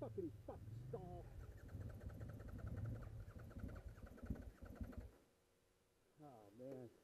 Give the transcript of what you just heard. fucking star. Oh man.